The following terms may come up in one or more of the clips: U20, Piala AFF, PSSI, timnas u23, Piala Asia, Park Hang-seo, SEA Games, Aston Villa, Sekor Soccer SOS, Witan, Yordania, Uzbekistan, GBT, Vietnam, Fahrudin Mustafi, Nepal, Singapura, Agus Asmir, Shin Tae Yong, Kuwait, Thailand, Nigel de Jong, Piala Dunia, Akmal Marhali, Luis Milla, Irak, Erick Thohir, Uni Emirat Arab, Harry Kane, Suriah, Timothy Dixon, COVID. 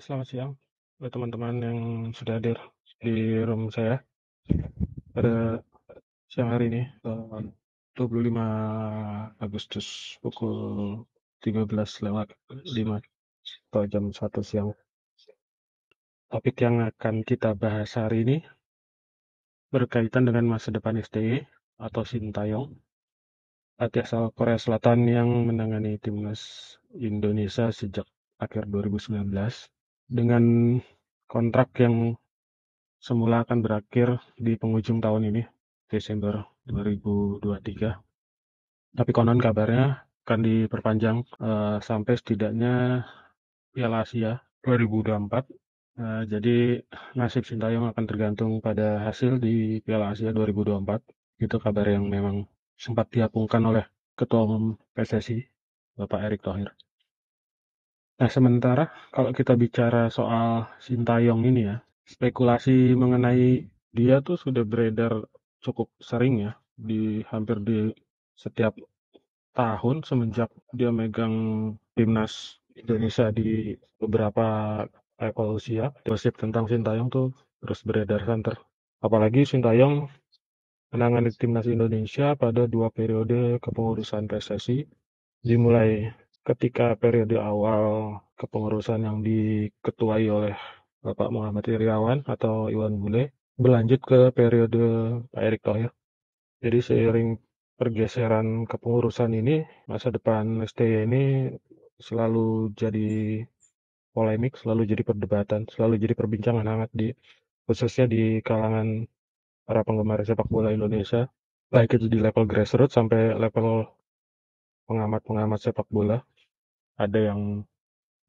selamat siang buat teman-teman yang sudah hadir di room saya pada siang hari ini 25 Agustus pukul 13:05 atau jam 1 siang. Topik yang akan kita bahas hari ini berkaitan dengan masa depan STY atau Shin Tae Yong, pelatih asal Korea Selatan yang menangani timnas Indonesia sejak akhir 2019 dengan kontrak yang semula akan berakhir di penghujung tahun ini, Desember 2023. Tapi konon kabarnya akan diperpanjang sampai setidaknya Piala Asia 2024. Jadi nasib Shin Tae Yong akan tergantung pada hasil di Piala Asia 2024. Itu kabar yang memang sempat diapungkan oleh Ketua Umum PSSI, Bapak Erick Thohir. Nah, sementara kalau kita bicara soal Shin Tae Yong ini ya, spekulasi mengenai dia tuh sudah beredar cukup sering ya, hampir di setiap tahun semenjak dia megang timnas Indonesia di beberapa level usia. Gosip tentang Shin Tae Yong tuh terus beredar santer. Apalagi Shin Tae Yong menangani timnas Indonesia pada dua periode kepengurusan PSSI. Dimulai ketika periode awal kepengurusan yang diketuai oleh Bapak Muhammad Iriawan atau Iwan Bule, berlanjut ke periode Pak Erick Thohir. Jadi seiring pergeseran kepengurusan ini, masa depan STY ini selalu jadi polemik, selalu jadi perdebatan, selalu jadi perbincangan hangat khususnya di kalangan para penggemar sepak bola Indonesia, baik itu di level grassroots sampai level pengamat-pengamat sepak bola. Ada yang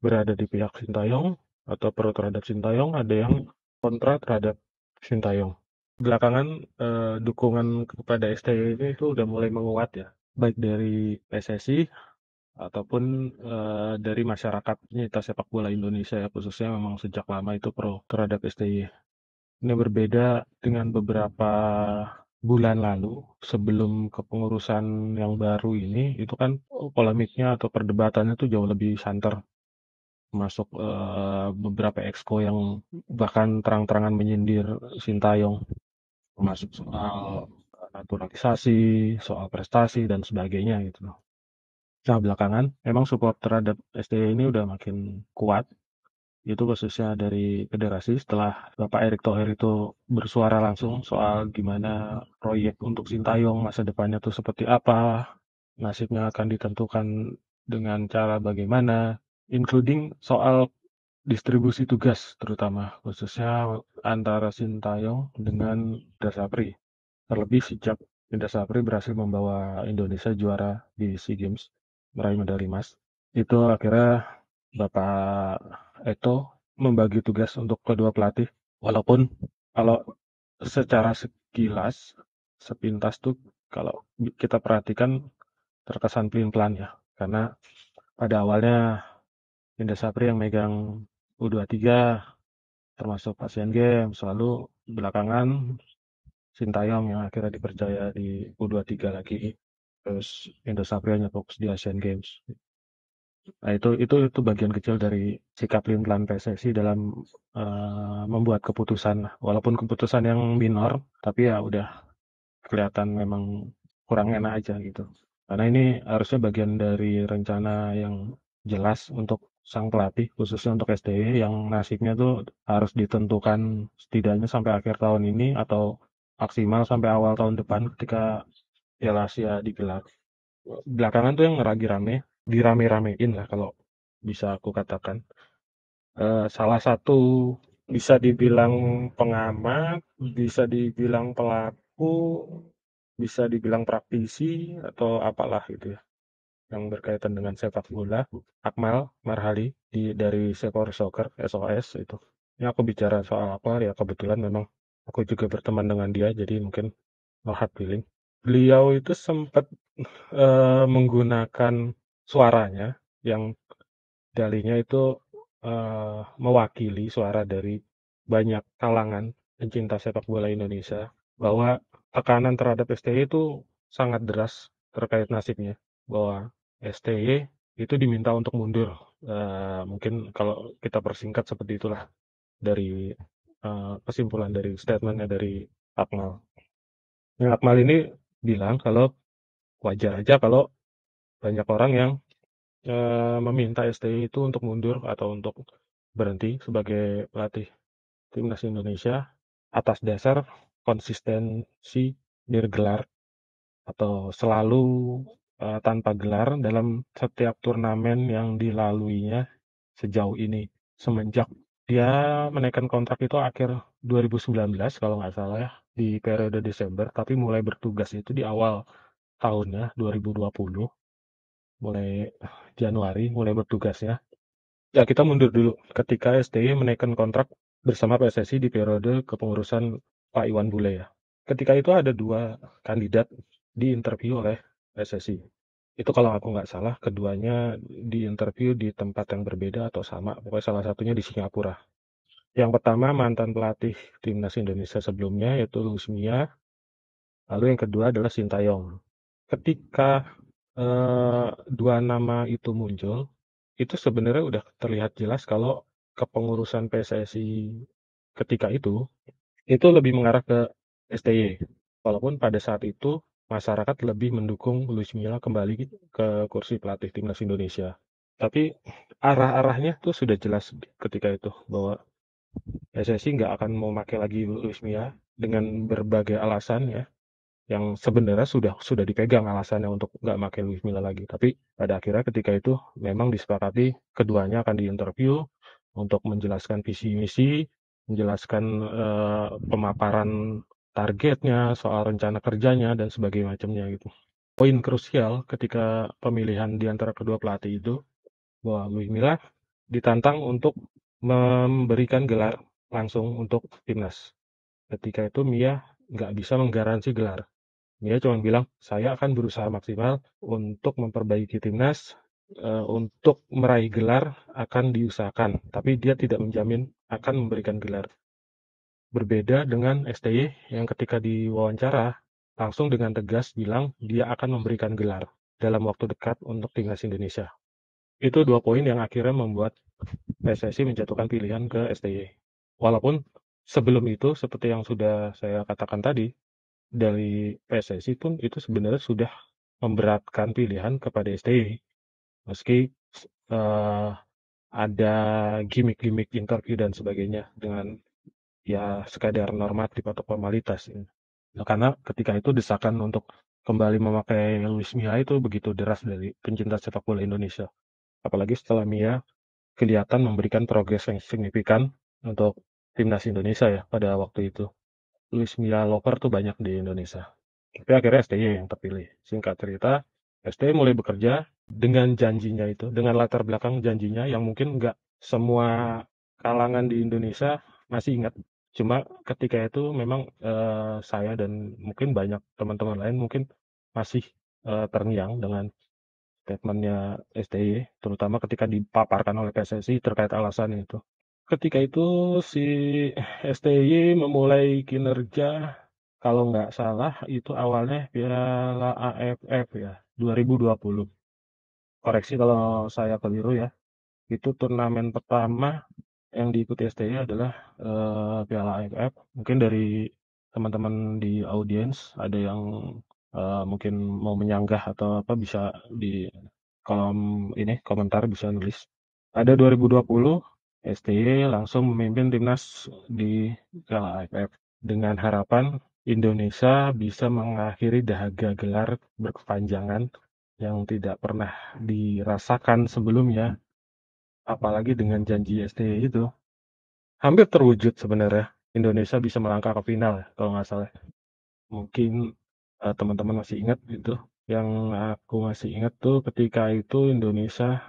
berada di pihak Shin Tae Yong atau pro terhadap Shin Tae Yong, ada yang kontra terhadap Shin Tae Yong. Belakangan dukungan kepada STY ini itu udah mulai menguat ya, baik dari PSSI ataupun dari masyarakat penyintas sepak bola Indonesia ya, khususnya memang sejak lama itu pro terhadap STY. Ini berbeda dengan beberapa bulan lalu sebelum kepengurusan yang baru ini, itu kan polemiknya atau perdebatannya tuh jauh lebih santer. Masuk beberapa exco yang bahkan terang-terangan menyindir Shin Tae Yong, termasuk soal naturalisasi, soal prestasi dan sebagainya gitu. Nah, belakangan memang support terhadap STY ini udah makin kuat. Itu khususnya dari federasi setelah Bapak Erick Thohir itu bersuara langsung soal gimana proyek untuk Shin Tae Yong masa depannya tuh seperti apa, nasibnya akan ditentukan dengan cara bagaimana, including soal distribusi tugas terutama khususnya antara Shin Tae Yong dengan Indra Sjafri. Terlebih sejak Indra Sjafri berhasil membawa Indonesia juara di SEA Games, meraih medali emas, itu akhirnya Bapak Eto membagi tugas untuk kedua pelatih, walaupun kalau secara sekilas, sepintas tuh kalau kita perhatikan terkesan pelin-pelan ya, karena pada awalnya Indra Sjafri yang megang U23 termasuk Asian Games, selalu belakangan Shin Tae Yong yang akhirnya dipercaya di U23 lagi, terus Indra Sjafri hanya fokus di Asian Games. Nah, itu bagian kecil dari sikap pelin-pelan PSSI dalam membuat keputusan, walaupun keputusan yang minor, tapi ya udah kelihatan memang kurang enak aja gitu. Karena ini harusnya bagian dari rencana yang jelas untuk sang pelatih, khususnya untuk STY yang nasibnya tuh harus ditentukan setidaknya sampai akhir tahun ini atau maksimal sampai awal tahun depan ketika Piala Asia digelar. Belakangan tuh yang dirame-ramein lah kalau bisa aku katakan. Salah satu bisa dibilang pengamat, bisa dibilang pelaku, bisa dibilang praktisi atau apalah gitu ya, yang berkaitan dengan sepak bola, Akmal Marhali dari Sekor Soccer SOS itu. Ini aku bicara soal apa ya, kebetulan memang aku juga berteman dengan dia, jadi mungkin no hard feeling. Beliau itu sempat menggunakan suaranya yang dalinya itu mewakili suara dari banyak kalangan pencinta sepak bola Indonesia, bahwa tekanan terhadap STY itu sangat deras terkait nasibnya, bahwa STY itu diminta untuk mundur Mungkin kalau kita persingkat seperti itulah dari kesimpulan dari statementnya dari Akmal. Akmal ini bilang kalau wajar aja kalau banyak orang yang meminta STI itu untuk mundur atau untuk berhenti sebagai pelatih timnas Indonesia atas dasar konsistensi bergelar atau selalu tanpa gelar dalam setiap turnamen yang dilaluinya sejauh ini semenjak dia menaikkan kontrak itu akhir 2019 kalau nggak salah ya, di periode Desember, tapi mulai bertugas itu di awal tahunnya 2020, mulai Januari mulai bertugasnya. Ya kita mundur dulu ketika STI menaikkan kontrak bersama PSSI di periode kepengurusan Pak Iwan Bule ya. Ketika itu ada dua kandidat diinterview oleh PSSI. Itu kalau aku nggak salah keduanya diinterview di tempat yang berbeda atau sama. Pokoknya salah satunya di Singapura. Yang pertama mantan pelatih timnas Indonesia sebelumnya yaitu Luis Milla. Lalu yang kedua adalah Shin Tae Yong. Ketika dua nama itu muncul, itu sebenarnya udah terlihat jelas kalau kepengurusan PSSI ketika itu lebih mengarah ke STY. Walaupun pada saat itu masyarakat lebih mendukung Luis Milla kembali ke kursi pelatih timnas Indonesia. Tapi arah-arahnya tuh sudah jelas ketika itu bahwa PSSI nggak akan mau pakai lagi Luis Milla dengan berbagai alasan ya, yang sebenarnya sudah dipegang alasannya untuk nggak pakai Luis Milla lagi. Tapi pada akhirnya ketika itu memang disepakati keduanya akan diinterview untuk menjelaskan visi misi, menjelaskan pemaparan targetnya, soal rencana kerjanya, dan sebagainya macamnya gitu. Poin krusial ketika pemilihan di antara kedua pelatih itu bahwa Luis Milla ditantang untuk memberikan gelar langsung untuk timnas. Ketika itu Milla nggak bisa menggaransi gelar. Milla cuma bilang saya akan berusaha maksimal untuk memperbaiki timnas, untuk meraih gelar akan diusahakan, tapi dia tidak menjamin akan memberikan gelar. Berbeda dengan STY yang ketika diwawancara langsung dengan tegas bilang dia akan memberikan gelar dalam waktu dekat untuk timnas Indonesia. Itu dua poin yang akhirnya membuat PSSI menjatuhkan pilihan ke STY. Walaupun sebelum itu seperti yang sudah saya katakan tadi, dari PSSI pun itu sebenarnya sudah memberatkan pilihan kepada STY. Meski ada gimmick-gimmick interview dan sebagainya dengan ya sekadar normatif atau formalitas. Nah, karena ketika itu desakan untuk kembali memakai Luis Milla itu begitu deras dari pencinta sepak bola Indonesia. Apalagi setelah Milla kelihatan memberikan progres yang signifikan untuk timnas Indonesia ya pada waktu itu. Luis Milla lover tuh banyak di Indonesia. Tapi akhirnya STY yang terpilih. Singkat cerita, STY mulai bekerja dengan janjinya itu, dengan latar belakang janjinya yang mungkin nggak semua kalangan di Indonesia masih ingat. Cuma ketika itu memang saya dan mungkin banyak teman-teman lain mungkin masih terngiang dengan statementnya STY, terutama ketika dipaparkan oleh PSSI terkait alasan itu. Ketika itu si STY memulai kinerja, kalau nggak salah itu awalnya Piala AFF ya, 2020. Koreksi kalau saya keliru ya, itu turnamen pertama yang diikuti STY adalah Piala AFF. Mungkin dari teman-teman di audiens ada yang mungkin mau menyanggah atau apa, bisa di kolom ini komentar bisa nulis. Ada 2020 STY langsung memimpin timnas di Piala AFF dengan harapan Indonesia bisa mengakhiri dahaga gelar berkepanjangan yang tidak pernah dirasakan sebelumnya. Apalagi dengan janji STY itu hampir terwujud sebenarnya. Indonesia bisa melangkah ke final kalau nggak salah. Mungkin teman-teman masih ingat itu. Yang aku masih ingat tuh ketika itu Indonesia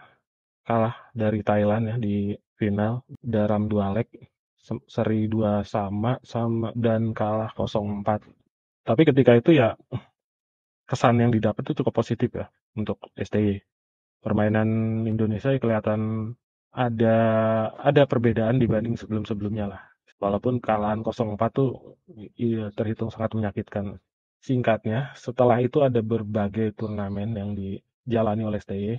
kalah dari Thailand ya di final dalam dua leg, seri 2 sama dan kalah 0-4. Tapi ketika itu ya kesan yang didapat itu cukup positif ya untuk STY. Permainan Indonesia kelihatan ada perbedaan dibanding sebelum-sebelumnya lah. Walaupun kekalahan 0-4 tuh ya, terhitung sangat menyakitkan. Singkatnya, setelah itu ada berbagai turnamen yang dijalani oleh STY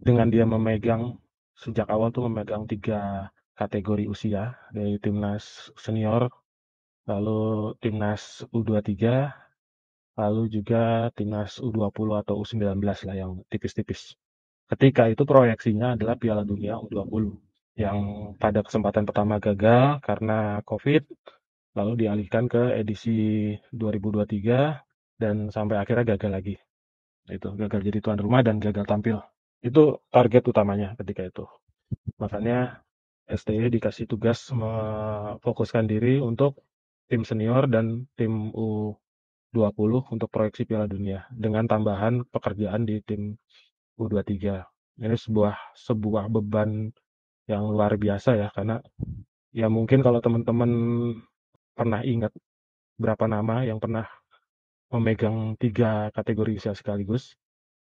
dengan dia memegang sejak awal tuh memegang 3 kategori usia, dari timnas senior, lalu timnas U23, lalu juga timnas U20 atau U19 lah yang tipis-tipis. Ketika itu proyeksinya adalah Piala Dunia U20 yang pada kesempatan pertama gagal karena COVID, lalu dialihkan ke edisi 2023 dan sampai akhirnya gagal lagi. Itu gagal jadi tuan rumah dan gagal tampil. Itu target utamanya ketika itu. Makanya STI dikasih tugas memfokuskan diri untuk tim senior dan tim U20 untuk proyeksi Piala Dunia dengan tambahan pekerjaan di tim U23. Ini sebuah beban yang luar biasa ya, karena ya mungkin kalau teman-teman pernah ingat berapa nama yang pernah memegang 3 kategori usia sekaligus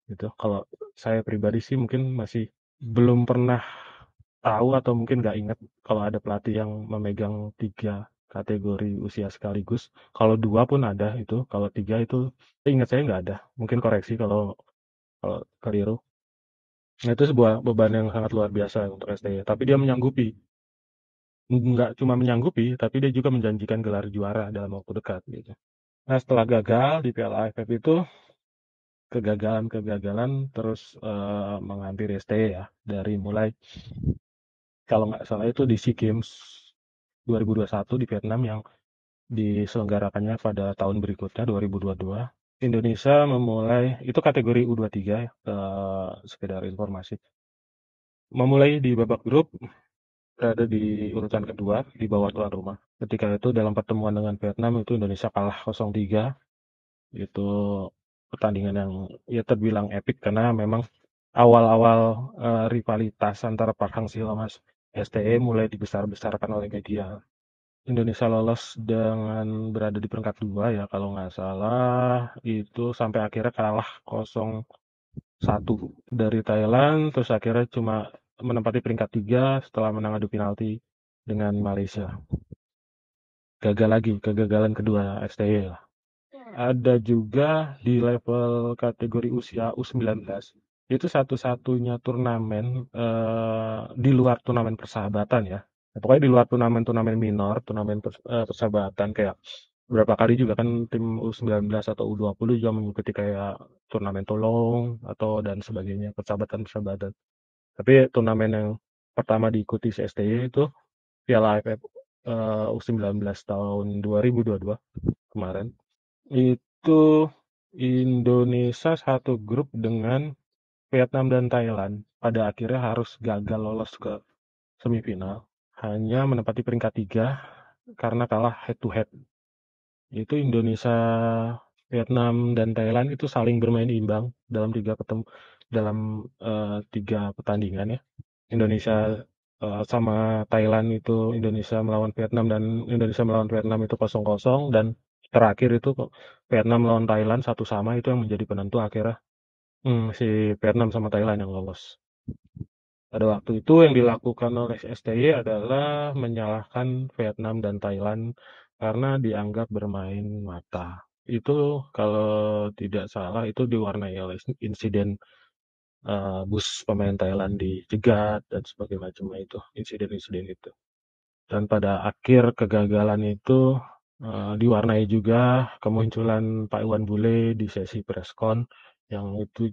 gitu. Kalau saya pribadi sih mungkin masih belum pernah tahu atau mungkin nggak ingat kalau ada pelatih yang memegang 3 kategori usia sekaligus. Kalau 2 pun ada itu, kalau 3 itu ingat saya nggak ada. Mungkin koreksi kalau keliru. Nah, itu sebuah beban yang sangat luar biasa untuk STI, tapi dia menyanggupi. Nggak cuma menyanggupi, tapi dia juga menjanjikan gelar juara dalam waktu dekat gitu. Nah, setelah gagal di Piala AFF itu, kegagalan terus menghampiri STI ya, dari mulai kalau nggak salah itu di SEA Games 2021 di Vietnam yang diselenggarakannya pada tahun berikutnya 2022. Indonesia memulai itu kategori U23 sekedar informasi. Memulai di babak grup berada di urutan kedua di bawah tuan rumah. Ketika itu dalam pertemuan dengan Vietnam itu Indonesia kalah 0-3. Itu pertandingan yang ya terbilang epik karena memang awal-awal rivalitas antara Park Hang-seo sama STE mulai dibesar-besarkan oleh media. Indonesia lolos dengan berada di peringkat 2 ya kalau nggak salah, itu sampai akhirnya kalah 0-1 dari Thailand, terus akhirnya cuma menempati peringkat 3 setelah menang adu penalti dengan Malaysia. Gagal lagi, kegagalan kedua STI lah. Ada juga di level kategori usia U19, itu satu-satunya turnamen di luar turnamen persahabatan ya. Pokoknya di luar turnamen-turnamen minor, turnamen persahabatan kayak berapa kali juga kan tim U19 atau U20 juga mengikuti kayak turnamen tolong atau dan sebagainya, persahabatan-persahabatan. Tapi turnamen yang pertama diikuti STY itu Piala AFF U19 tahun 2022 kemarin. Itu Indonesia satu grup dengan Vietnam dan Thailand. Pada akhirnya harus gagal lolos ke semifinal. Hanya menempati peringkat 3 karena kalah head to head. Itu Indonesia, Vietnam, dan Thailand itu saling bermain imbang dalam 3 pertandingan ya. Indonesia sama Thailand itu Indonesia melawan Vietnam dan Indonesia melawan Vietnam itu 0-0, dan terakhir itu Vietnam melawan Thailand 1-1, itu yang menjadi penentu akhirnya si Vietnam sama Thailand yang lolos. Pada waktu itu yang dilakukan oleh STY adalah menyalahkan Vietnam dan Thailand karena dianggap bermain mata. Itu kalau tidak salah itu diwarnai oleh insiden bus pemain Thailand dicegat dan sebagainya macam itu, insiden-insiden itu. Dan pada akhir kegagalan itu diwarnai juga kemunculan Pak Iwan Bule di sesi preskon yang itu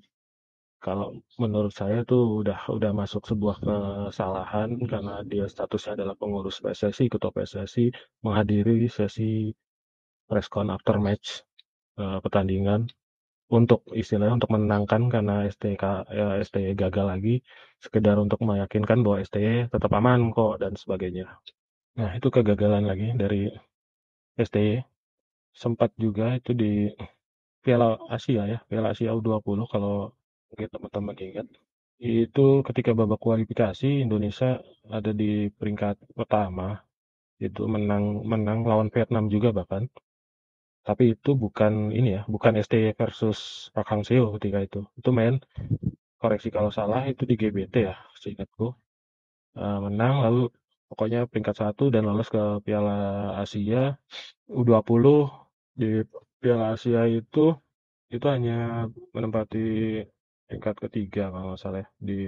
kalau menurut saya tuh udah masuk sebuah kesalahan karena dia statusnya adalah pengurus PSSI, ketua PSSI, menghadiri sesi preskon after match pertandingan untuk istilahnya untuk menenangkan karena STY gagal lagi, sekedar untuk meyakinkan bahwa STY tetap aman kok dan sebagainya. Nah, itu kegagalan lagi dari STY. Sempat juga itu di Piala Asia ya, Piala Asia U20 kalau mungkin teman-teman ingat. Itu ketika babak kualifikasi Indonesia ada di peringkat pertama, itu menang lawan Vietnam juga bahkan. Tapi itu bukan ini ya, bukan STY versus Park Hang-seo ketika itu. Itu main, koreksi kalau salah, itu di GBT ya, seingatku. Menang, lalu pokoknya peringkat 1 dan lolos ke Piala Asia. U20 di Piala Asia itu hanya menempati peringkat 3 kalau salah ya, di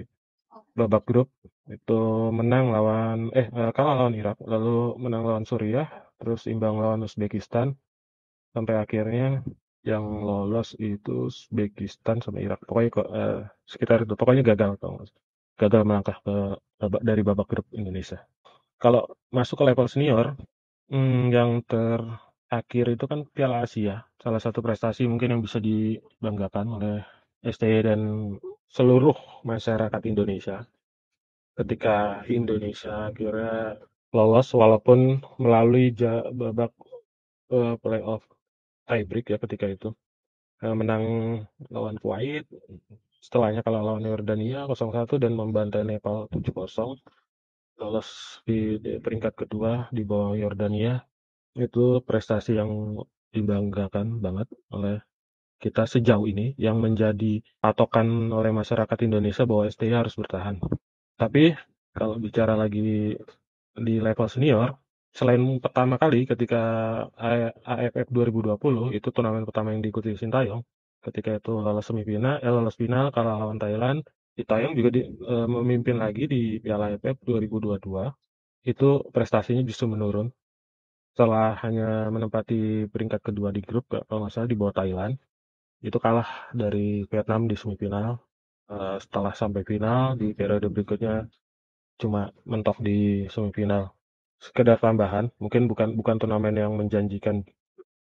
babak grup itu kalah lawan Irak, lalu menang lawan Suriah, terus imbang lawan Uzbekistan, sampai akhirnya yang lolos itu Uzbekistan sama Irak. Pokoknya sekitar itu, pokoknya gagal melangkah dari babak grup Indonesia. Kalau masuk ke level senior, yang terakhir itu kan Piala Asia, salah satu prestasi mungkin yang bisa dibanggakan oleh STI dan seluruh masyarakat Indonesia ketika Indonesia akhirnya lolos walaupun melalui babak playoff tiebreak ya ketika itu, menang lawan Kuwait, setelahnya kalah lawan Yordania 0-1 dan membantai Nepal 7-0, lolos di peringkat kedua di bawah Yordania. Itu prestasi yang dibanggakan banget oleh kita sejauh ini, yang menjadi patokan oleh masyarakat Indonesia bahwa STI harus bertahan. Tapi kalau bicara lagi di level senior, selain pertama kali ketika AFF 2020, itu turnamen pertama yang diikuti Shin Tae Yong, ketika itu lolos final kalah lawan Thailand. Shin Tae Yong juga memimpin lagi di Piala AFF 2022, itu prestasinya justru menurun. Setelah hanya menempati peringkat kedua di grup, kalau nggak salah di bawah Thailand, itu kalah dari Vietnam di semifinal. Setelah sampai final, di periode berikutnya cuma mentok di semifinal. Sekedar tambahan, mungkin bukan turnamen yang menjanjikan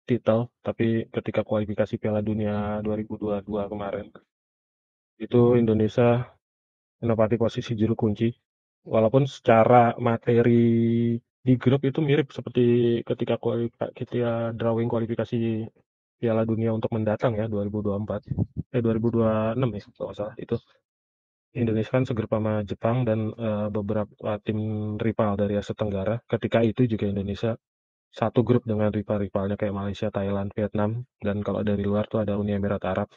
titel, tapi ketika kualifikasi Piala Dunia 2022 kemarin, itu Indonesia menempati posisi juru kunci. Walaupun secara materi di grup itu mirip seperti ketika drawing kualifikasi Piala Dunia untuk mendatang ya 2026 ya kalau nggak salah, itu Indonesia kan segrup sama Jepang dan beberapa tim rival dari Asia Tenggara. Ketika itu juga Indonesia satu grup dengan rival-rivalnya kayak Malaysia, Thailand, Vietnam, dan kalau dari luar tuh ada Uni Emirat Arab.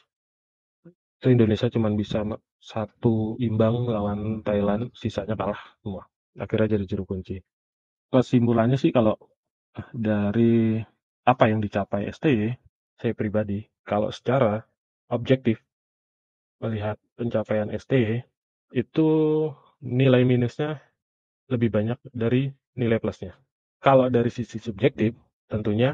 Itu Indonesia cuma bisa satu imbang lawan Thailand, sisanya kalah semua. Akhirnya jadi juru kunci. Kesimpulannya sih kalau dari apa yang dicapai STY, saya pribadi, kalau secara objektif melihat pencapaian STY, itu nilai minusnya lebih banyak dari nilai plusnya. Kalau dari sisi subjektif, tentunya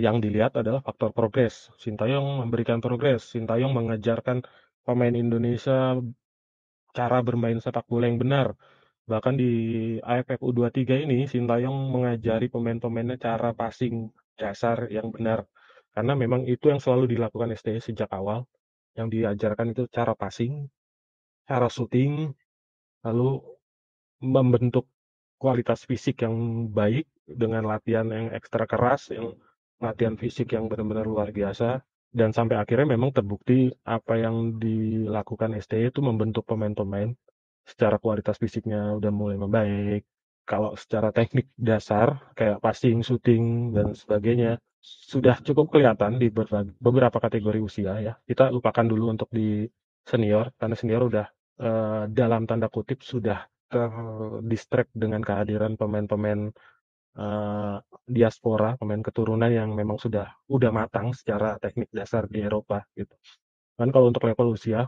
yang dilihat adalah faktor progres. Shin Tae Yong memberikan progres, Shin Tae Yong mengajarkan pemain Indonesia cara bermain sepak bola yang benar. Bahkan di AFF U23 ini, Shin Tae Yong mengajari pemain-pemainnya cara passing dasar yang benar. Karena memang itu yang selalu dilakukan STI sejak awal, yang diajarkan itu cara passing, cara shooting, lalu membentuk kualitas fisik yang baik dengan latihan yang ekstra keras, yang latihan fisik yang benar-benar luar biasa. Dan sampai akhirnya memang terbukti apa yang dilakukan STI itu membentuk pemain-pemain. Secara kualitas fisiknya udah mulai membaik. Kalau secara teknik dasar, kayak passing, shooting, dan sebagainya, sudah cukup kelihatan di beberapa kategori usia ya. Kita lupakan dulu untuk di senior, karena senior udah dalam tanda kutip sudah terdistract dengan kehadiran pemain-pemain diaspora, pemain keturunan yang memang udah matang secara teknik dasar di Eropa gitu. Kan kalau untuk level usia,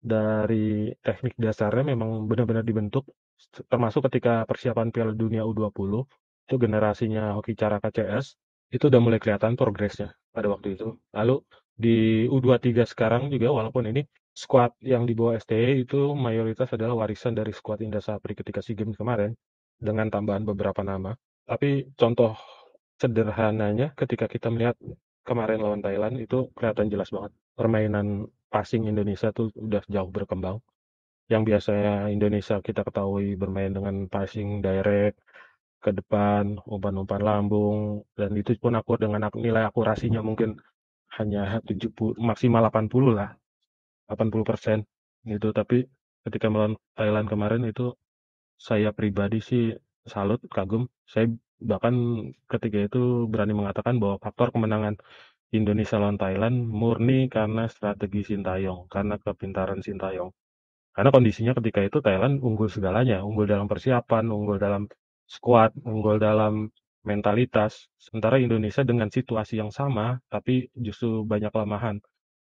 dari teknik dasarnya memang benar-benar dibentuk, termasuk ketika persiapan Piala Dunia U20 itu generasinya Hoki Cara KCS itu udah mulai kelihatan progresnya pada waktu itu. Lalu di U23 sekarang juga, walaupun ini skuad yang dibawa STI itu mayoritas adalah warisan dari skuad Indra Sjafri ketika SEA Games kemarin dengan tambahan beberapa nama, tapi contoh sederhananya ketika kita melihat kemarin lawan Thailand itu kelihatan jelas banget permainan passing Indonesia tuh udah jauh berkembang. Yang biasanya Indonesia kita ketahui bermain dengan passing direct ke depan, umpan-umpan lambung, dan itu pun dengan nilai akurasinya mungkin hanya 70, maksimal 80 lah, 80% gitu. Tapi ketika melawan Thailand kemarin itu saya pribadi sih salut, kagum. Saya bahkan ketika itu berani mengatakan bahwa faktor kemenangan Indonesia lawan Thailand murni karena strategi Shin Tae Yong, karena kepintaran Shin Tae Yong. Karena kondisinya ketika itu Thailand unggul segalanya, unggul dalam persiapan, unggul dalam skuad, unggul dalam mentalitas. Sementara Indonesia dengan situasi yang sama, tapi justru banyak kelemahan.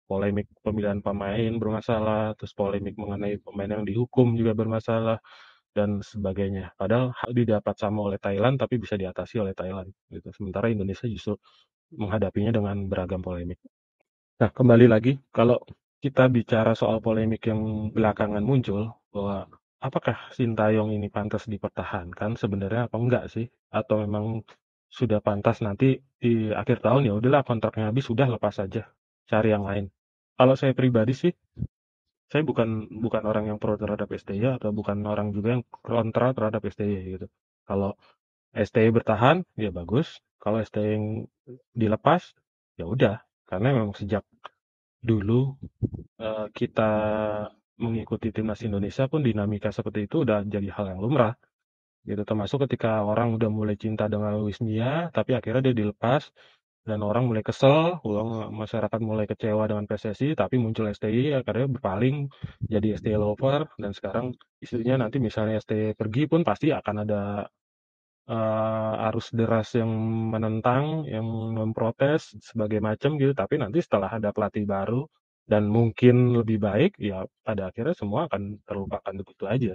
polemik pemilihan pemain bermasalah, terus polemik mengenai pemain yang dihukum juga bermasalah, dan sebagainya. Padahal hal didapat sama oleh Thailand, tapi bisa diatasi oleh Thailand. Gitu. Sementara Indonesia justru menghadapinya dengan beragam polemik. Nah, kembali lagi, kalau kita bicara soal polemik yang belakangan muncul, bahwa apakah Shin Tae-yong ini pantas dipertahankan sebenarnya apa enggak sih? Atau memang sudah pantas nanti di akhir tahun ya udahlah kontraknya habis, sudah lepas saja, cari yang lain. Kalau saya pribadi sih, saya bukan orang yang pro terhadap STY atau bukan orang juga yang kontra terhadap STY gitu. Kalau STY bertahan, ya bagus. Kalau STY yang dilepas, ya udah. Karena memang sejak dulu kita mengikuti timnas Indonesia pun dinamika seperti itu udah jadi hal yang lumrah. Gitu. Termasuk ketika orang udah mulai cinta dengan Luis Milla, tapi akhirnya dia dilepas. Dan orang mulai kesel, masyarakat mulai kecewa dengan PSSI, tapi muncul STY, akhirnya berpaling jadi STY lover, dan sekarang istilahnya nanti misalnya STY pergi pun pasti akan ada arus deras yang menentang, yang memprotes, sebagai macam gitu, tapi nanti setelah ada pelatih baru, dan mungkin lebih baik, ya pada akhirnya semua akan terlupakan begitu aja.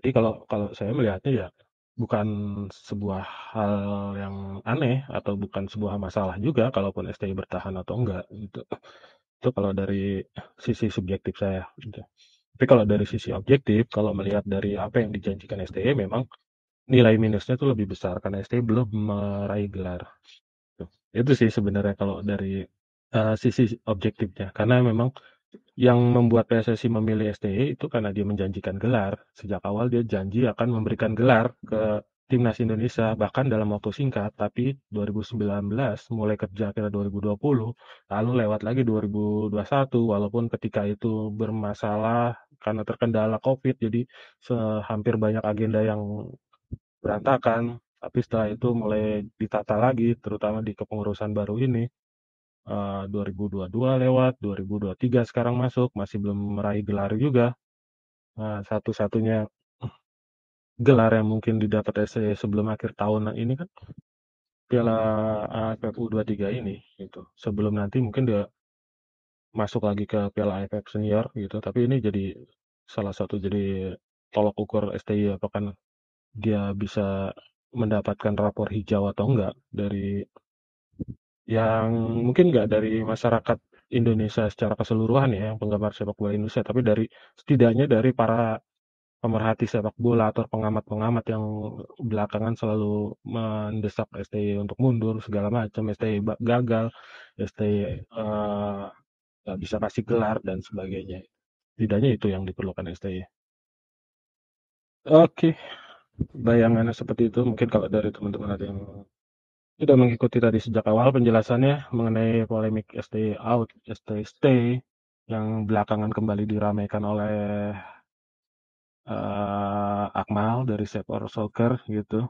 Jadi kalau saya melihatnya ya, bukan sebuah hal yang aneh atau bukan sebuah masalah juga kalaupun STI bertahan atau enggak gitu. Itu kalau dari sisi subjektif saya gitu. Tapi kalau dari sisi objektif, kalau melihat dari apa yang dijanjikan STI, memang nilai minusnya tuh lebih besar karena STI belum meraih gelar gitu. Itu sih sebenarnya kalau dari sisi objektifnya, karena memang yang membuat PSSI memilih STY itu karena dia menjanjikan gelar. Sejak awal dia janji akan memberikan gelar ke timnas Indonesia, bahkan dalam waktu singkat, tapi 2019 mulai kerja akhirnya 2020, lalu lewat lagi 2021, walaupun ketika itu bermasalah karena terkendala COVID, jadi hampir banyak agenda yang berantakan, tapi setelah itu mulai ditata lagi, terutama di kepengurusan baru ini. 2022 lewat, 2023 sekarang masuk, masih belum meraih gelar juga. Satu-satunya gelar yang mungkin didapat SEA sebelum akhir tahun ini kan Piala AFF U23 ini gitu. Sebelum nanti mungkin dia masuk lagi ke Piala AFF senior gitu, tapi ini jadi salah satu jadi tolok ukur STI apakah dia bisa mendapatkan rapor hijau atau enggak dari yang mungkin nggak dari masyarakat Indonesia secara keseluruhan ya, yang penggemar sepak bola Indonesia, tapi dari setidaknya dari para pemerhati sepak bola atau pengamat-pengamat yang belakangan selalu mendesak STY untuk mundur segala macam, STY gagal, STY nggak bisa kasih gelar dan sebagainya. Setidaknya itu yang diperlukan STY. Oke, bayangannya seperti itu. Mungkin kalau dari teman-teman ada yang sudah mengikuti tadi sejak awal penjelasannya mengenai polemik STY out, STY stay yang belakangan kembali diramaikan oleh Akmal dari Sekor Soccer gitu.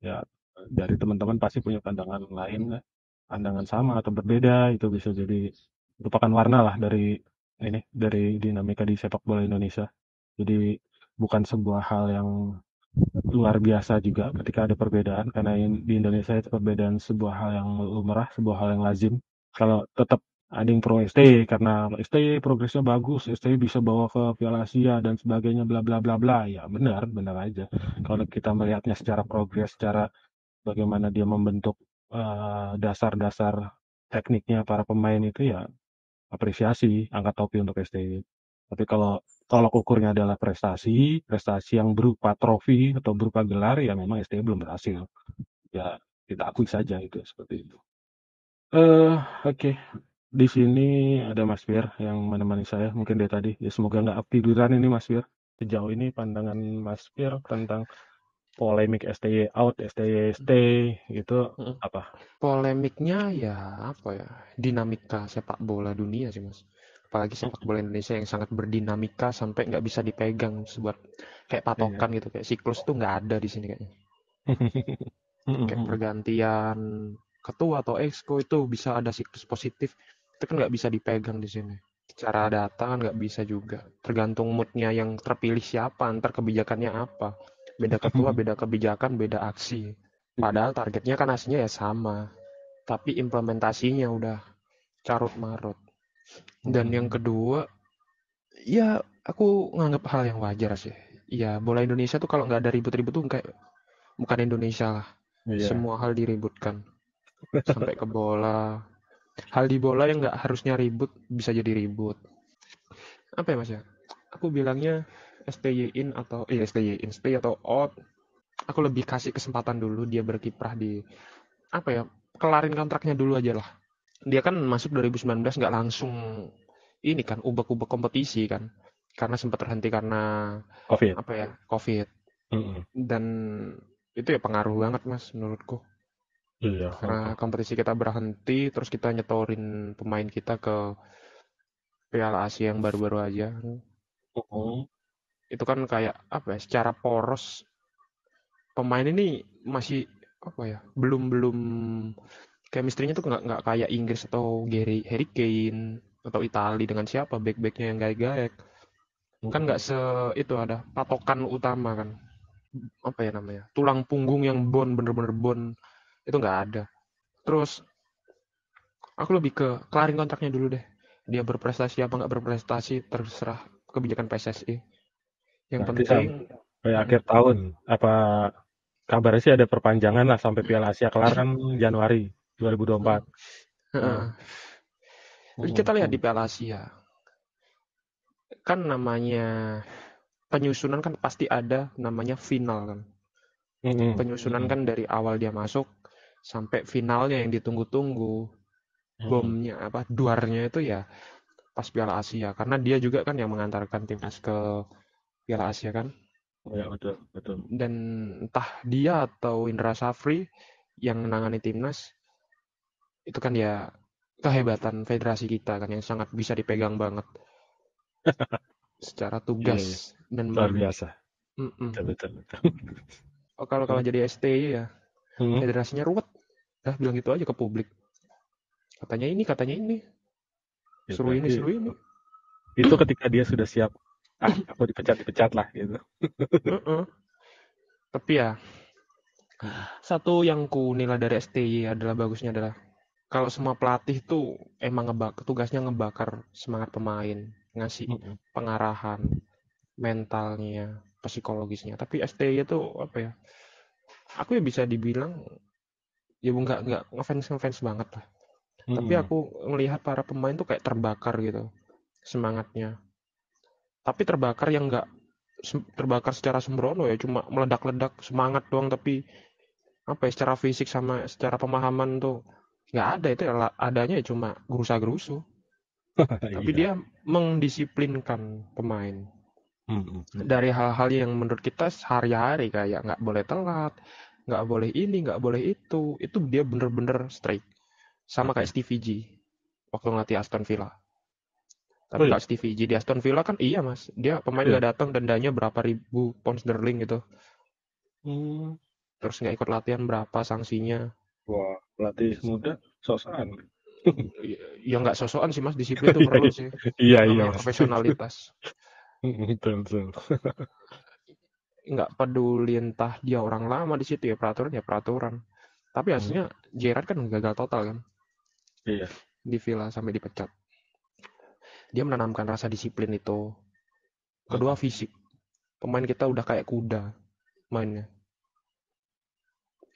Ya, dari teman-teman pasti punya pandangan lain, pandangan sama atau berbeda, itu bisa jadi merupakan warna lah dari ini, dari dinamika di sepak bola Indonesia. Jadi bukan sebuah hal yang luar biasa juga ketika ada perbedaan, karena di Indonesia itu perbedaan sebuah hal yang lumrah, sebuah hal yang lazim. Kalau tetap ada yang pro STY karena STY progresnya bagus, STY bisa bawa ke Piala Asia dan sebagainya, bla bla bla bla, ya benar aja. Kalau kita melihatnya secara progres, secara bagaimana dia membentuk dasar-dasar tekniknya para pemain itu, ya apresiasi, angkat topi untuk STY. Tapi kalau tolok ukurnya adalah prestasi yang berupa trofi atau berupa gelar, ya memang STY belum berhasil. Ya kita akui saja itu seperti itu. Oke. Di sini ada Mas Fir yang menemani saya. Mungkin dia tadi. Ya semoga nggak tiduran ini Mas Fir. Sejauh ini pandangan Mas Fir tentang polemik STY out, STY stay gitu apa? Polemiknya ya apa ya? Dinamika sepak bola dunia sih Mas. Apalagi sepak bola Indonesia yang sangat berdinamika sampai nggak bisa dipegang sebuat kayak patokan gitu, kayak siklus tuh nggak ada di sini kayaknya. Kayak pergantian ketua atau exco itu bisa ada siklus positif, itu kan nggak bisa dipegang di sini. Cara data kan nggak bisa juga. Tergantung moodnya yang terpilih siapa, ntar kebijakannya apa. Beda ketua, beda kebijakan, beda aksi. Padahal targetnya kan aslinya ya sama, tapi implementasinya udah carut marut. Dan yang kedua, ya aku nganggap hal yang wajar sih. Ya bola Indonesia tuh kalau nggak ada ribut-ribut tuh kayak bukan Indonesia lah. Yeah. Semua hal diributkan. Sampai ke bola. Hal di bola yang nggak harusnya ribut bisa jadi ribut. Apa ya Mas ya? Aku bilangnya STY-in atau STY-in, stay atau out. Aku lebih kasih kesempatan dulu dia berkiprah di apa ya? Kelarin kontraknya dulu aja lah. Dia kan masuk 2019 nggak langsung ini kan ubek-ubek kompetisi kan. Karena sempat terhenti karena COVID. Apa ya? COVID. Mm-hmm. Dan itu ya pengaruh banget Mas menurutku. Iya. Karena kompetisi kita berhenti terus kita nyetorin pemain kita ke Piala Asia yang baru-baru aja. Uh-huh. Itu kan kayak apa ya, secara poros pemain ini masih apa ya, belum chemistry-nya tuh nggak kayak Inggris atau Harry Kane atau Italia dengan siapa back-backnya yang gaek-gaek. Uh-huh. Kan nggak se itu ada patokan utama kan. Apa ya namanya, tulang punggung yang bener-bener itu nggak ada. Terus aku lebih ke kelarin kontraknya dulu deh, dia berprestasi apa nggak berprestasi terserah kebijakan PSSI. Yang nanti penting sampai akhir tahun apa kabarnya sih ada perpanjangan lah sampai Piala Asia kelar kan Januari 2024. Jadi kita lihat di Piala Asia kan namanya penyusunan kan pasti ada namanya final kan. Penyusunan kan dari awal dia masuk sampai finalnya yang ditunggu-tunggu. Bomnya apa duarnya itu ya pas Piala Asia karena dia juga kan yang mengantarkan timnas ke Piala Asia kan. Ya betul. Dan entah dia atau Indra Sjafri yang menangani timnas itu kan ya kehebatan federasi kita kan yang sangat bisa dipegang banget. Secara tugas dan luar biasa. Betul. Oh kalau jadi STY ya federasinya ruwet, bilang gitu aja ke publik. Katanya ini, suruh ini. Itu ketika dia sudah siap, aku dipecat lah gitu. Tapi ya satu yang ku nilai dari STY adalah bagusnya adalah kalau semua pelatih tuh emang tugasnya ngebakar semangat pemain, ngasih pengarahan mentalnya, psikologisnya. Tapi STY itu apa ya? Aku ya bisa dibilang ya nggak ngefans banget lah. Tapi aku melihat para pemain tuh kayak terbakar gitu semangatnya. Tapi terbakar yang nggak terbakar secara sembrono ya, cuma meledak-ledak semangat doang. Tapi apa ya? Secara fisik sama secara pemahaman tuh nggak ada, itu adanya ya cuma gerusa-gerusu. Tapi dia mendisiplinkan pemain dari hal-hal yang menurut kita sehari-hari kayak nggak boleh telat, nggak boleh ini, nggak boleh itu dia bener-bener strict. Sama kayak Stevie G waktu ngelatih Aston Villa. Tapi kalau Stevie G di Aston Villa kan iya Mas, dia pemain nggak datang dendanya berapa ribu pound sterling gitu. Terus nggak ikut latihan berapa sanksinya. Wah, pelatih muda sosokan. Ya nggak sosokan sih Mas, disiplin itu perlu sih. Iya. Profesionalitas. Betul. Nggak peduli entah dia orang lama di situ ya, peraturan. Tapi hasilnya Gerard kan gagal total kan. Iya. Di Villa sampai dipecat. Dia menanamkan rasa disiplin itu. Kedua fisik. Pemain kita udah kayak kuda mainnya.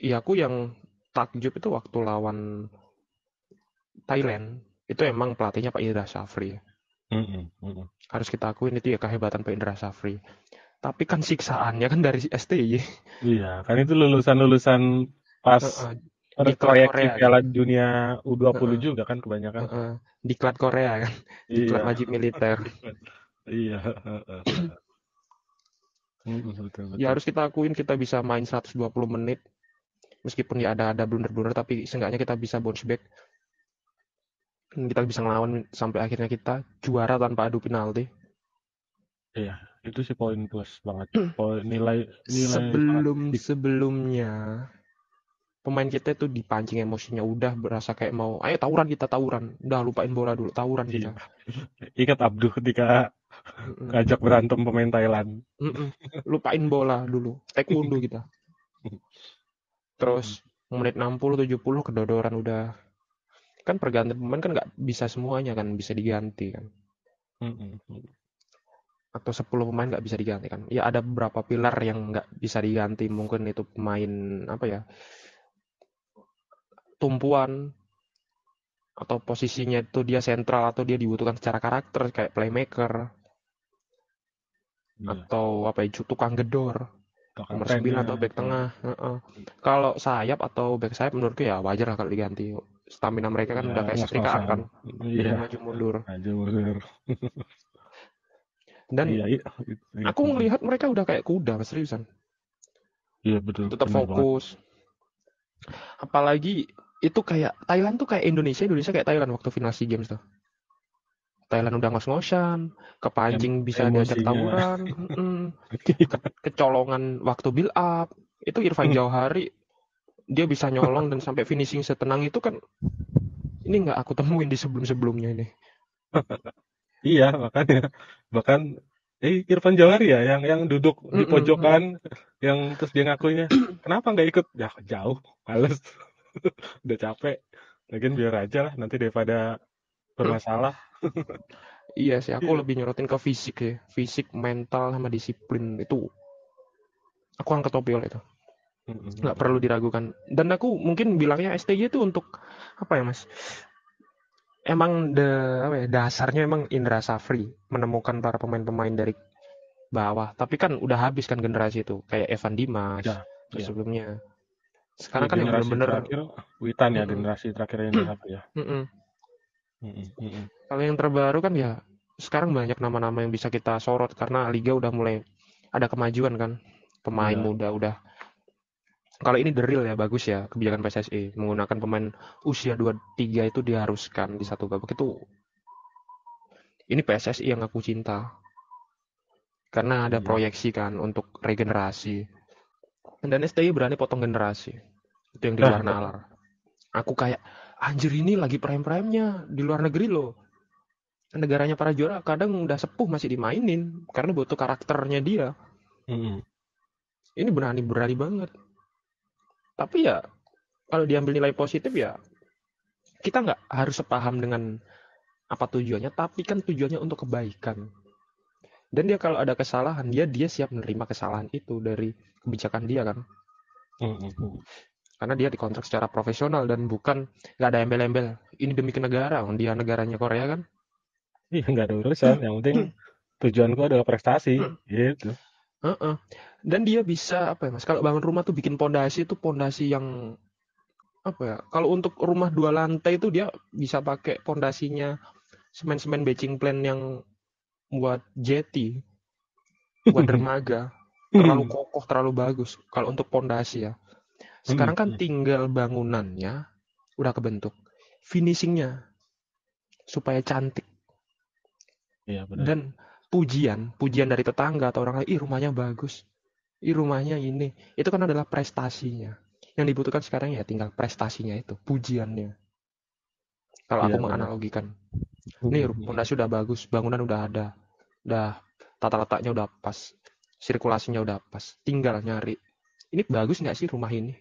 Iya, aku yang takjub itu waktu lawan Thailand itu emang pelatihnya Pak Indra Sjafri. Harus kita akuin itu ya kehebatan Pak Indra Sjafri. Tapi kan siksaannya kan dari STY. Iya, kan itu lulusan pas di proyek Piala Dunia U20 juga kan kebanyakan. Diklat Korea kan. Diklat wajib militer. Iya. Betul. Ya harus kita akuin kita bisa main 120 menit. Meskipun ya ada blunder-blunder tapi seenggaknya kita bisa bounce back. Kita bisa ngelawan sampai akhirnya kita juara tanpa adu penalti. Iya, itu sih poin plus banget. Poin nilai sebelumnya pemain kita itu dipancing emosinya, udah berasa kayak mau ayo tawuran, udah lupain bola dulu, tawuran kita. Ingat Abduh ketika ngajak berantem pemain Thailand. Lupain bola dulu, taekwondo kita. Terus menit 60-70 kedodoran udah. kan pergantian pemain kan nggak bisa semuanya kan, bisa diganti kan. Atau 10 pemain nggak bisa diganti kan. Ya ada beberapa pilar yang nggak bisa diganti, mungkin itu pemain apa ya, tumpuan, atau posisinya itu dia sentral atau dia dibutuhkan secara karakter kayak playmaker, atau apa ya, tukang gedor, nomor 9 ya, atau back tengah. Kalau sayap atau back sayap menurutku ya wajar lah kalau diganti. Stamina mereka kan ya, udah kayak setrikaan kan, maju mundur. Dan iya, aku melihat mereka udah kayak kuda, seriusan. Iya betul. Tetap fokus. Apalagi itu kayak Thailand tuh kayak Indonesia kayak Thailand waktu final SEA Games tuh. Thailand udah ngos-ngosan, kepancing bisa diajak tawuran, kecolongan waktu build up. Itu Irfan Jauhari dia bisa nyolong dan sampai finishing setenang itu kan, ini nggak aku temuin di sebelum-sebelumnya ini. Iya, bahkan Irfan Jauhari ya yang duduk di pojokan, yang terus dia ngakuinya, kenapa nggak ikut? Ya jauh, males. Udah capek, lagian biar aja lah nanti daripada bermasalah. Iya sih, aku lebih nyorotin ke fisik ya, fisik, mental sama disiplin itu. Aku angkat topi oleh itu, nggak perlu diragukan. Dan aku mungkin bilangnya STG itu untuk apa ya mas? Emang dasarnya emang Indra Sjafri menemukan para pemain-pemain dari bawah. Tapi kan udah habis kan generasi itu, kayak Evan Dimas sebelumnya. Sekarang kan yang benar-benar Witan ya, generasi terakhir Indra Sjafri ya. Kalau yang terbaru kan ya sekarang banyak nama-nama yang bisa kita sorot karena liga udah mulai ada kemajuan kan, pemain muda udah. Kalau ini the real ya, bagus ya kebijakan PSSI menggunakan pemain usia 23 itu diharuskan di satu babak itu. Ini PSSI yang aku cinta karena ada proyeksi kan untuk regenerasi, dan STI berani potong generasi itu yang di luar nalar. Aku kayak anjir, ini lagi prime-prime-nya di luar negeri loh. Negaranya para juara kadang udah sepuh masih dimainin karena butuh karakternya dia. Ini berani banget. Tapi ya kalau diambil nilai positif ya kita nggak harus sepaham dengan apa tujuannya, tapi kan tujuannya untuk kebaikan. Dan dia kalau ada kesalahan dia siap menerima kesalahan itu dari kebijakan dia kan. Karena dia dikontrak secara profesional dan bukan nggak ada embel-embel. Ini demi ke negara, dia negaranya Korea kan? Iya, nggak ada urusan. Yang penting tujuanku adalah prestasi, gitu. Dan dia bisa apa ya mas? Kalau bangun rumah tuh bikin pondasi itu pondasi yang apa ya? Kalau untuk rumah 2 lantai itu dia bisa pakai pondasinya semen-semen batching plan yang buat jetty, buat dermaga. Terlalu kokoh, terlalu bagus. Kalau untuk pondasi ya. Sekarang kan tinggal bangunannya udah kebentuk, finishingnya supaya cantik. Iya, benar. Dan pujian dari tetangga atau orang lain, ih rumahnya bagus, ih rumahnya ini, itu kan adalah prestasinya. Yang dibutuhkan sekarang ya tinggal prestasinya itu, pujiannya. Kalau aku menganalogikan, ini fondasi udah bagus, bangunan udah ada, udah tata letaknya udah pas, sirkulasinya udah pas, tinggal nyari. Ini bagus nggak sih rumah ini?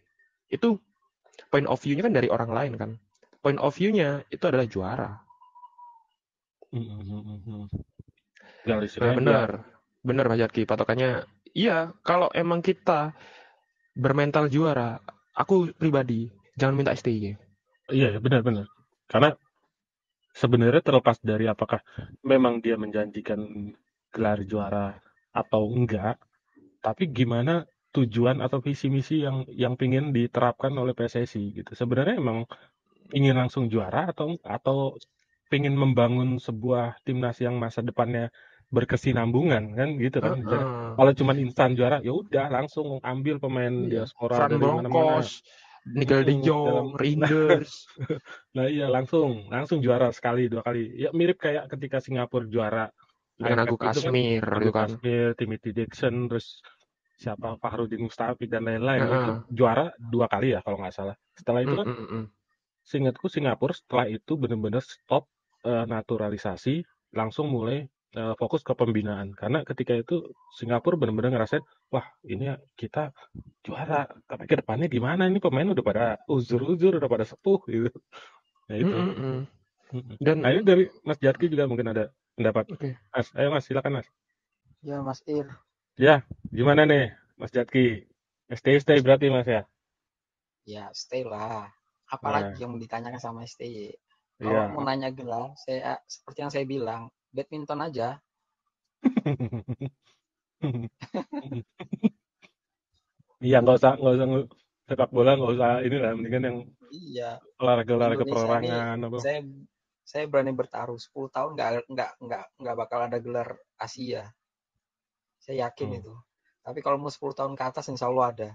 Itu point of view-nya kan dari orang lain kan. Point of view-nya itu adalah juara. Benar Mas Yadki. Patokannya, iya kalau emang kita bermental juara, aku pribadi jangan minta STI. Iya benar. Karena sebenarnya terlepas dari apakah memang dia menjanjikan gelar juara atau enggak, tapi gimana tujuan atau visi misi yang pingin diterapkan oleh PSSI gitu. Sebenarnya emang ingin langsung juara atau pingin membangun sebuah timnas yang masa depannya berkesinambungan kan gitu kan. Kalau cuma instan juara ya udah langsung ambil pemain diaspora dari mana-mana. Nigel de Jong, Rangers. Nah iya langsung juara sekali 2 kali. Ya mirip kayak ketika Singapura juara dengan Agus Asmir gitu kan. Timothy Dixon terus siapa Fahrudin Mustafi dan lain-lain itu juara 2 kali ya kalau nggak salah. Setelah itu kan seingatku Singapura setelah itu benar-benar stop naturalisasi, langsung mulai fokus ke pembinaan. Karena ketika itu Singapura benar-benar ngerasain wah ini kita juara, tapi ke depannya gimana, ini pemain udah pada uzur-uzur, udah pada sepuh gitu. Nah, itu. Dan nah, ini dari Mas Jatki juga mungkin ada pendapat. Okay. Mas, ayo Mas, silakan Mas. Ya, Mas Ir. Ya, gimana nih Mas Jatki? Stay berarti Mas ya? Ya, stay lah. Apalagi yang ditanyakan sama STY. Kalau mau nanya gelar, saya seperti yang saya bilang, badminton aja. Iya, nggak usah sepak bola, nggak usah inilah, mendingan yang olahraga-olahraga perorangan. Saya berani bertaruh 10 tahun nggak bakal ada gelar Asia. Saya yakin itu. Tapi kalau mau 10 tahun ke atas, insya Allah ada.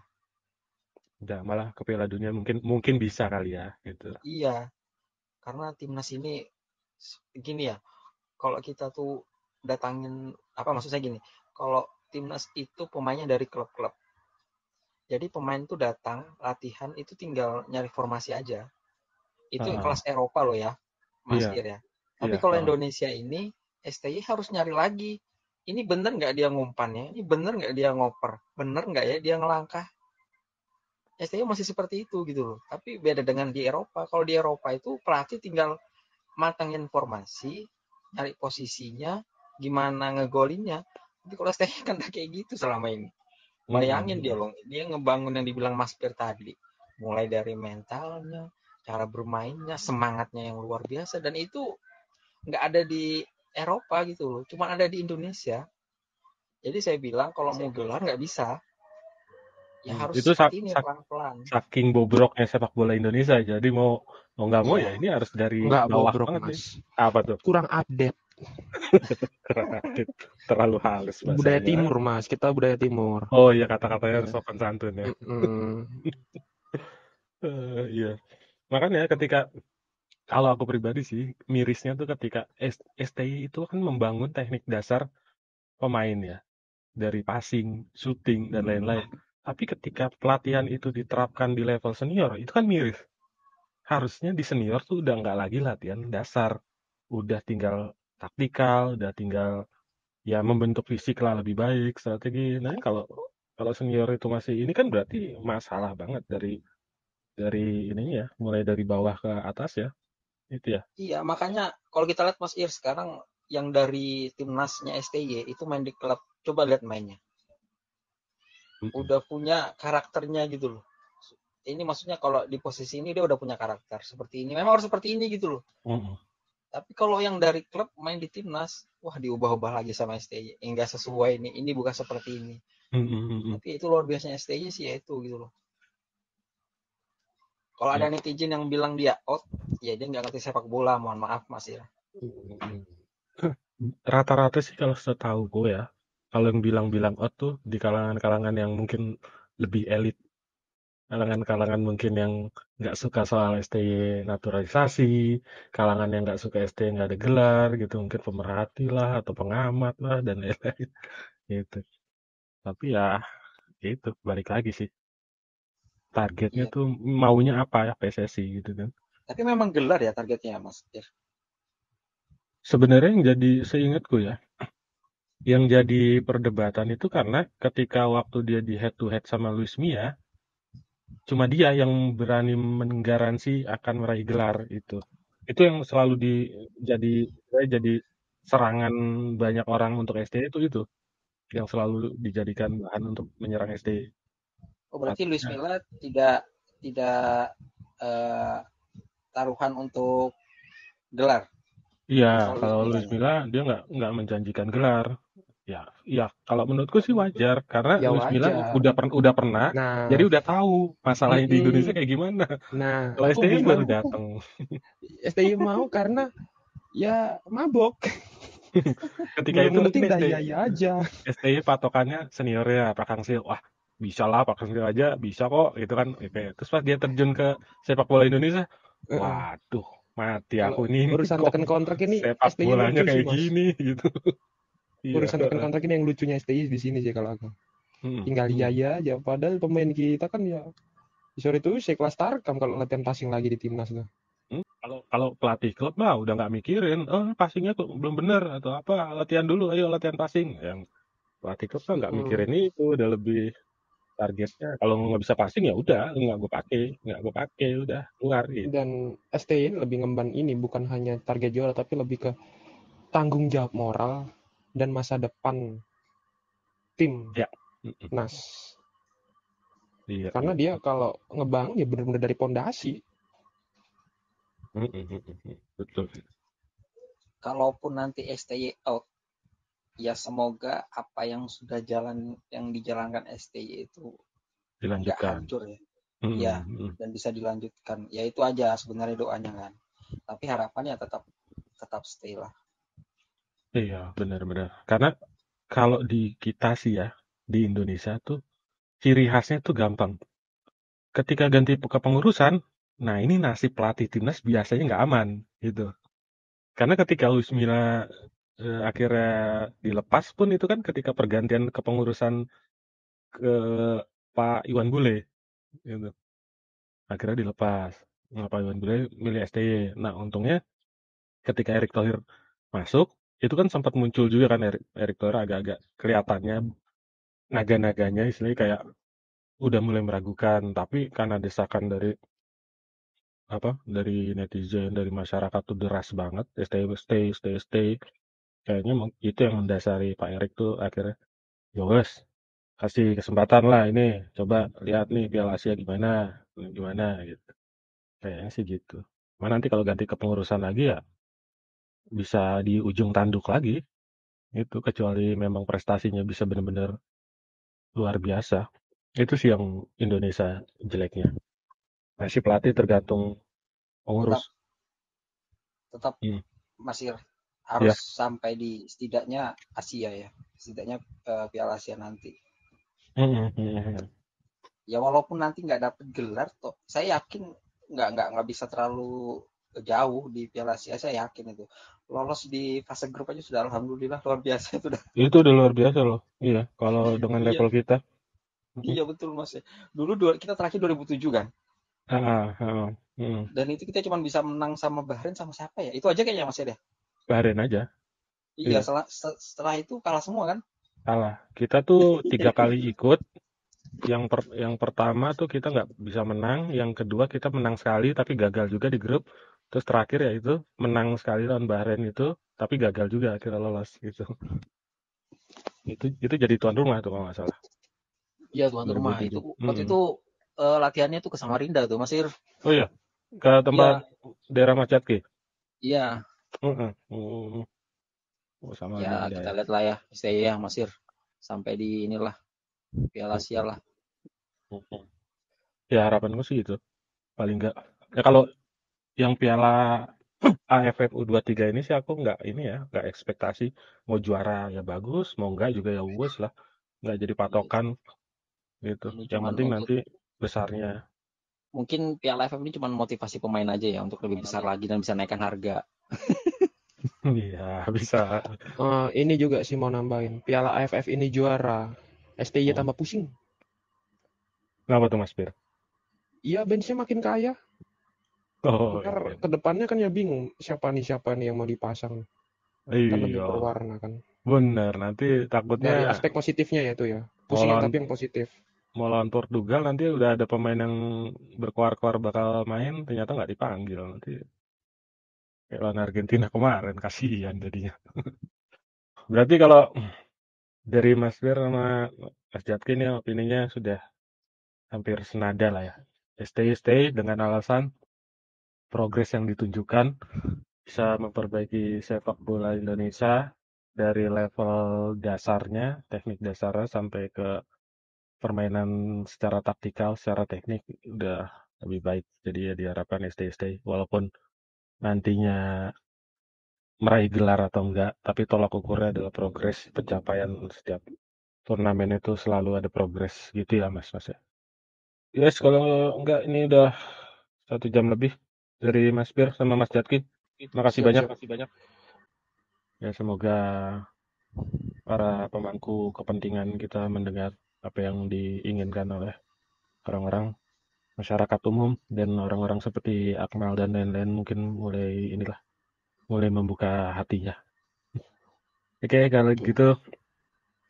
Udah, malah ke Piala Dunia mungkin bisa kali ya gitu. Iya, karena timnas ini gini ya, kalau kita tuh datangin kalau timnas itu pemainnya dari klub-klub, jadi pemain tuh datang latihan itu tinggal nyari formasi aja itu. Kelas Eropa loh ya Mas Ir ya. Tapi kalau Indonesia ini STY harus nyari lagi, ini bener nggak dia ngumpannya, ini bener nggak dia ngoper, bener nggak ya dia ngelangkah. STY masih seperti itu gitu loh. Tapi beda dengan di Eropa. Kalau di Eropa itu pelatih tinggal matangin formasi, nyari posisinya, gimana ngegolinnya. Tapi kalau STY kan kayak gitu selama ini. Bayangin dia ngebangun yang dibilang Mas Pir tadi. Mulai dari mentalnya, cara bermainnya, semangatnya yang luar biasa. Dan itu nggak ada di Eropa gitu loh. Cuma ada di Indonesia. Jadi saya bilang kalau mau gelar nggak bisa. Ya harus itu pelan-pelan. Saking bobroknya sepak bola Indonesia, jadi mau nggak mau ya ini harus dari bawah banget nih. Apa tuh? Kurang update. Terlalu halus bahasanya. Budaya timur Mas, kita budaya timur. Oh iya, kata-katanya harus sopan santun ya. Iya. Makanya ketika kalau aku pribadi sih mirisnya tuh ketika STI itu kan membangun teknik dasar pemain ya, dari passing, shooting dan lain-lain. Tapi ketika pelatihan itu diterapkan di level senior, itu kan miris. Harusnya di senior tuh udah nggak lagi latihan dasar. Udah tinggal taktikal, udah tinggal ya membentuk fisik lah lebih baik, strategi. Nah kalau senior itu masih ini kan berarti masalah banget dari ini ya, mulai dari bawah ke atas ya. Itu ya. Iya, makanya kalau kita lihat Mas Ir sekarang yang dari timnasnya STY itu main di klub. Coba lihat mainnya. Udah punya karakternya gitu loh. Ini maksudnya kalau di posisi ini dia udah punya karakter seperti ini. Memang harus seperti ini gitu loh. Tapi kalau yang dari klub main di timnas, wah diubah-ubah lagi sama STY. Enggak sesuai nih. Ini bukan seperti ini. Tapi itu luar biasanya STY sih ya itu gitu loh. Kalau ada netizen yang bilang dia out, ya dia nggak ngerti sepak bola. Mohon maaf Mas Ira. Rata-rata sih kalau setahu gue ya. Kalau yang bilang-bilang out tuh di kalangan-kalangan yang mungkin lebih elit. Kalangan-kalangan mungkin yang nggak suka soal STY naturalisasi. Kalangan yang nggak suka STY nggak ada gelar gitu. Mungkin pemerhati lah atau pengamat lah dan lain-lain. Gitu. Tapi ya itu balik lagi sih. Targetnya tuh maunya apa ya PSSI gitu kan. Tapi memang gelar ya targetnya Mas. Sebenarnya yang jadi seingatku ya. Yang jadi perdebatan itu karena ketika waktu dia di head to head sama Luis Milla, cuma dia yang berani menggaransi akan meraih gelar itu. Itu yang selalu jadi serangan banyak orang untuk STY itu yang selalu dijadikan bahan untuk menyerang STY. Oh berarti Luis Milla tidak taruhan untuk gelar. Iya, kalau Luis Milla dia nggak menjanjikan gelar. Ya, kalau menurutku sih wajar karena ya, Luis Milla udah pernah, nah, jadi udah tahu masalahnya di Indonesia kayak gimana. Nah, kalau STY baru datang. STY mau karena ya mabok. Ketika itu penting daya aja. STY patokannya seniornya Park Hang-seo. Wah, bisa lah Park Hang-seo aja, bisa kok gitu kan. Terus pas dia terjun ke sepak bola Indonesia, waduh. Mati aku ini urusan tekan kontrak ini sepak bolanya kayak sih, gini gitu. Urusan tekan kontrak ini yang lucunya STY di sini sih kalau aku. Tinggal ya padahal pemain kita kan ya sore itu sekelas Tarkam kalau latihan passing lagi di timnas tuh. Kalau pelatih klub mah udah enggak mikirin, passingnya kok belum benar atau apa, latihan dulu ayo latihan passing. Yang pelatih klub kan enggak mikirin itu, udah lebih targetnya. Kalau nggak bisa passing ya udah, nggak gue pakai, udah keluar gitu. Dan STI lebih ngemban ini bukan hanya target juara tapi lebih ke tanggung jawab moral dan masa depan tim ya. Nas. Iya. Karena dia kalau ngebangun ya benar-benar dari pondasi. Betul. Kalaupun nanti STY out, ya semoga apa yang sudah jalan, yang dijalankan STY itu nggak hancur ya. Ya, dan bisa dilanjutkan. Ya itu aja sebenarnya doanya kan. Tapi harapannya tetap stay lah. Iya, benar-benar. Karena kalau di kita sih ya, di Indonesia tuh ciri khasnya tuh gampang. Ketika ganti kepengurusan, nah ini nasib pelatih timnas biasanya nggak aman gitu. Karena ketika Luis Milla akhirnya dilepas pun itu kan ketika pergantian kepengurusan ke Pak Iwan Bule gitu. Akhirnya dilepas. Nah, Pak Iwan Bule milih STY. Nah, untungnya ketika Erick Thohir masuk, itu kan sempat muncul juga kan Erick Thohir agak-agak kelihatannya naga-naganya istilahnya kayak udah mulai meragukan, tapi karena desakan dari netizen, dari masyarakat tuh deras banget, stay, kayaknya itu yang mendasari Pak Erick tuh akhirnya yowes, kasih kesempatan lah, ini coba lihat nih Piala Asia gimana gitu, kayaknya sih gitu. Mana nanti kalau ganti kepengurusan lagi ya bisa di ujung tanduk lagi itu, kecuali memang prestasinya bisa benar-benar luar biasa. Itu sih yang Indonesia jeleknya, masih pelatih tergantung pengurus. Tetap masih harus sampai di setidaknya Asia ya, setidaknya Piala Asia nanti. Ya walaupun nanti nggak dapet gelar, toh saya yakin nggak bisa terlalu jauh di Piala Asia, saya yakin itu. Lolos di fase grup aja sudah alhamdulillah luar biasa itu dah. Itu udah luar biasa loh. Iya, kalau dengan level kita. Iya betul Mas. Dulu kita terakhir 2007 kan. Dan itu kita cuma bisa menang sama Bahrain sama siapa ya? Itu aja kayaknya Mas ya. Bahrain aja. Iya. Setelah itu kalah semua kan? Kalah. Kita tuh 3 kali ikut. Yang pertama tuh kita nggak bisa menang. Yang kedua kita menang sekali tapi gagal juga di grup. Terus terakhir ya itu menang sekali lawan Bahrain itu tapi gagal juga, akhirnya lolos gitu. Itu jadi tuan rumah tuh kalau nggak salah. Iya tuan rumah itu. Waktu itu latihannya tuh ke Samarinda tuh Mas Ir. Oh iya, ke tempat daerah Mas Jatki. Iya. Oh Samarinda. Ya kita lihat lah ya, saya Mas Ir sampai di inilah Piala Asia lah. Ya harapanku sih itu paling nggak. Ya kalau yang Piala AFF U23 ini sih aku nggak ekspektasi mau juara ya bagus, mau nggak juga ya bagus lah, nggak jadi patokan gitu. Yang penting nanti besarnya. Mungkin Piala AFF ini cuma motivasi pemain aja ya untuk lebih besar lagi dan bisa naikkan harga. Iya bisa. Ini juga sih mau nambahin, Piala AFF ini juara, STI tambah pusing. Kenapa tuh Mas Pir? Iya benchnya makin kaya. Karena kedepannya kan ya bingung siapa nih yang mau dipasang. Iya. Lebih berwarna kan. Bener, nanti takutnya. Dari aspek positifnya ya itu ya. Pusingnya tapi yang positif. Mau lawan Portugal nanti udah ada pemain yang berkoar-koar bakal main, ternyata nggak dipanggil nanti. Kayak lawan Argentina kemarin, kasihan jadinya. Berarti kalau dari Mas Bir sama Mas Jatkin ya opininya sudah hampir senada lah ya. Stay dengan alasan progres yang ditunjukkan bisa memperbaiki sepak bola Indonesia dari level dasarnya, teknik dasarnya sampai ke permainan secara taktikal, secara teknik udah lebih baik. Jadi ya diharapkan STST walaupun nantinya meraih gelar atau enggak, tapi tolak ukurnya adalah progres, pencapaian setiap turnamen itu selalu ada progres gitu ya Mas ya. Yes, kalau enggak ini udah 1 jam lebih. Dari Mas Bir sama Mas Jatkin, makasih banyak. Ya semoga para pemangku kepentingan kita mendengar apa yang diinginkan oleh orang-orang masyarakat umum dan orang-orang seperti Akmal dan lain-lain mungkin mulai membuka hatinya. Oke, kalau gitu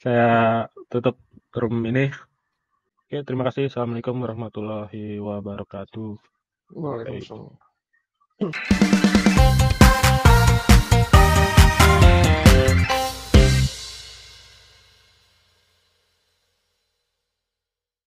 saya tutup room ini. Oke, terima kasih. Assalamualaikum warahmatullahi wabarakatuh. Waalaikumsalam.